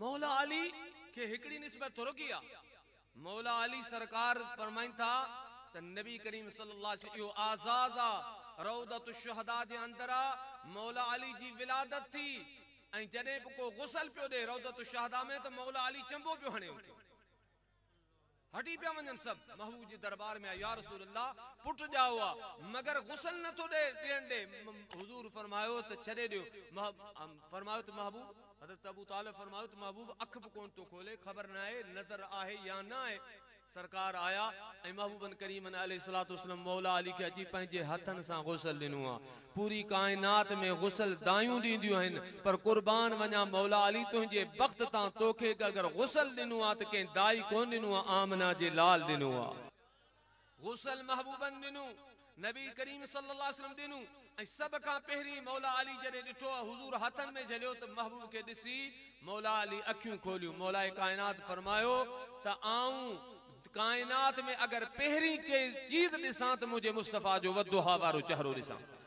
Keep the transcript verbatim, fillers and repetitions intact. मौला अली के हिकड़ी निस्बत थोड़ो किया। मौला अली सरकार फरमाइन था त नबी करीम सल्लल्लाहु अलैहि वसल्लम आजादा रौदतुश शुहदा दे अंदर मौला अली जी विलादत थी। जदे को गुसल पियो दे रौदतुश शुहदा में तो मौला अली चंबो पियो हणे हटी पिया वन सब महबूब जी दरबार में या रसूल अल्लाह पुट जा हुआ मगर गुसल न तो दे दे हुजूर फरमायो तो छड़े दियो। फरमायो तो महबूब हजरत अबू तालिब फरमायो तो महबूब अख भी कोन तो खोले खबर ना है नजर आए या ना है। सरकार आया महबूबन करीम अलैहिस्सलाम मौला अली के अजीब पैंजे हथन सा गुसल दिनो आ। पूरी कायनात में गुसल दायूं दींदियों हैं पर कुर्बान वना मौला अली तुझे वक्त ता तोखे अगर गुसल दिनो आ तो के दाई कोन दिनो आ आमना जे लाल दिनो आ। गुसल महबूबन दिनो नबी करीम सल्लल्लाहु अलैहि वसल्लम दिनो। सब का पहरी मौला अली जदे डिठो हुजूर हाथन में झलियो तो महबूब के दिसी मौला अली अखियूं खोलियो। मौलाए कायनात फरमायो ता आऊं कायनात में अगर पहरी चीज दिसां तो मुझे मुस्तफा जो वदुहा वारो चेहरो दिसां।